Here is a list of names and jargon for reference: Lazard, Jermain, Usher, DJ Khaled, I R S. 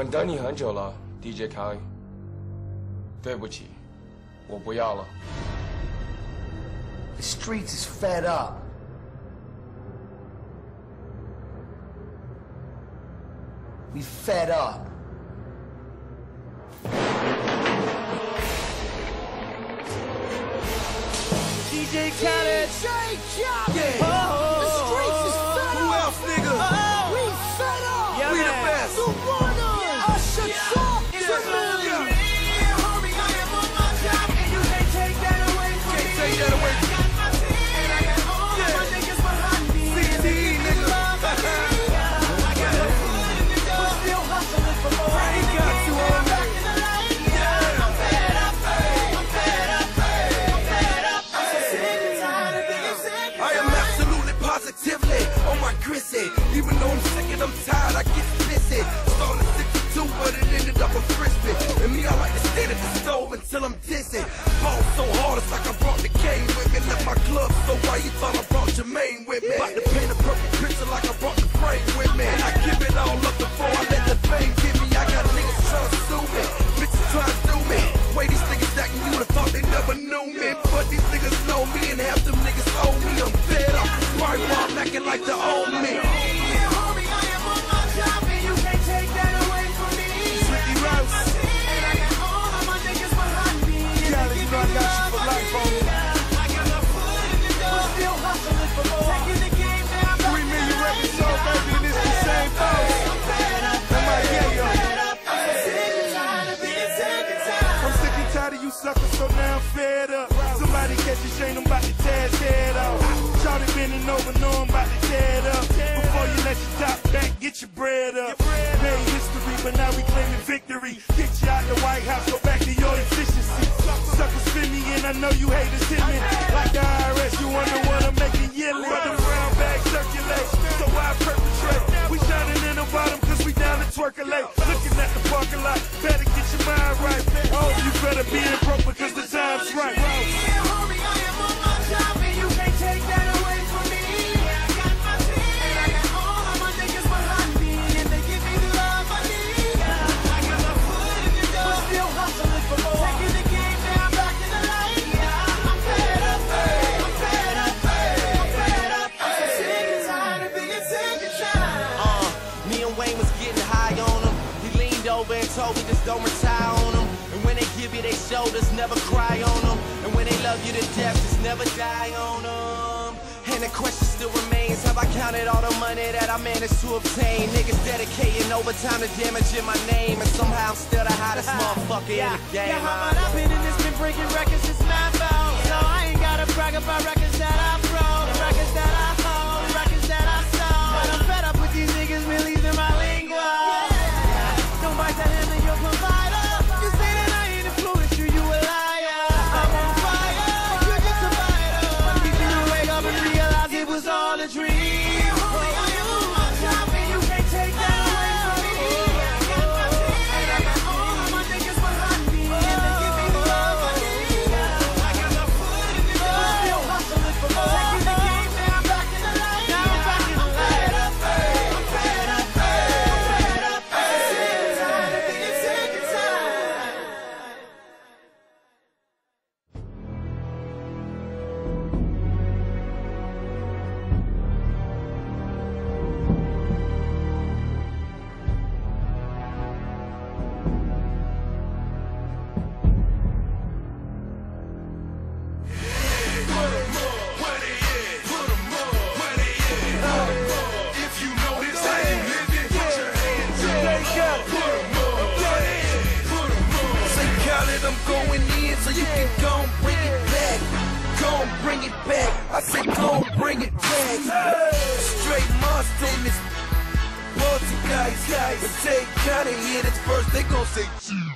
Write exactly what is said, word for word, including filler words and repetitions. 们等你很久了 ，D J Khaled。对不起，我不要了。The streets is fed up. We fed up. D J Khaled. D J Khaled. Oh, the streets is fed up. Who else, nigga? Oh. We fed up. Yeah, we man. The best. The winners. Yeah. Usher, yeah. Talk yeah. To yeah. Me. Yeah, homie, I am on my job, and you can't take that away from can't me. Can't take that away from me. I got my team, and I got all yeah. my niggas behind me. C T, nigga. I got a foot in the door. We're still hustling for more. Freddy got you on me. On my grizzly, even though I'm sick and I'm tired, I get busy. Starting at sixty-two, but it ended up a frisbee. And me, I like to stand at the stove until I'm dizzy. Ball so hard, it's like I brought the game with me. Left my club, so why you thought I brought Jermaine with me? About to paint a perfect picture like I brought the frame with me. And I give it all up before I let the fame give me. I got niggas trying to sue me, bitches trying to do me. Way these niggas acting, you would've thought they never knew me. But these niggas know me, and half them niggas owe me. I'm fed up, right while I'm acting like the old me. Yeah, homie, I am on my job, and you can't take that away from me. Slicky Rouse. And I got all of my niggas behind me. Yeah, they give me love, I need love. I got a foot in the door. We're still hustling for more. Taking the game now, I'm three million records sold, baby, and it's the same thing. I'm fed up, I'm fed up. I'm sick and tired of being sick and tired. I'm sick and tired of you suckers, so now I'm fed up. Somebody catch a chain, I'm about to tear his head off. Shawty bending over, know I'm about to tear it up. Before you let your top back, get your bread up. Made history, but now we claiming victory. Get you out the White House, go back to your efficiency. Suckers spin me and I know you haters hit me. Like the I R S, you wonder what I'm making yearly. But the brown bag circulate, so I perpetrate. We shining in the bottom, cause we down to twerk a late. Looking at the parking lot, better get your mind right. Oh, you better be in broke because the time's right. Told me just don't retire on them. And when they give you their shoulders, never cry on them. And when they love you to death, just never die on them. And the question still remains, have I counted all the money that I managed to obtain? Niggas dedicating overtime to damaging my name, and somehow I'm still the hottest motherfucker yeah. in the game. Yeah, how about I've been in this, been breaking records since my phone. So I ain't gotta brag about records that I broke, records that I hold, records that I sold. But I'm fed up with these niggas releasing my lingo. Don't bite the hand of your provider. You say that I ain't influenced you, you a liar. I'm on fire, you're just a fighter. I'm keeping you wake up and realize it was all a dream. Take out of here, this first they gon' say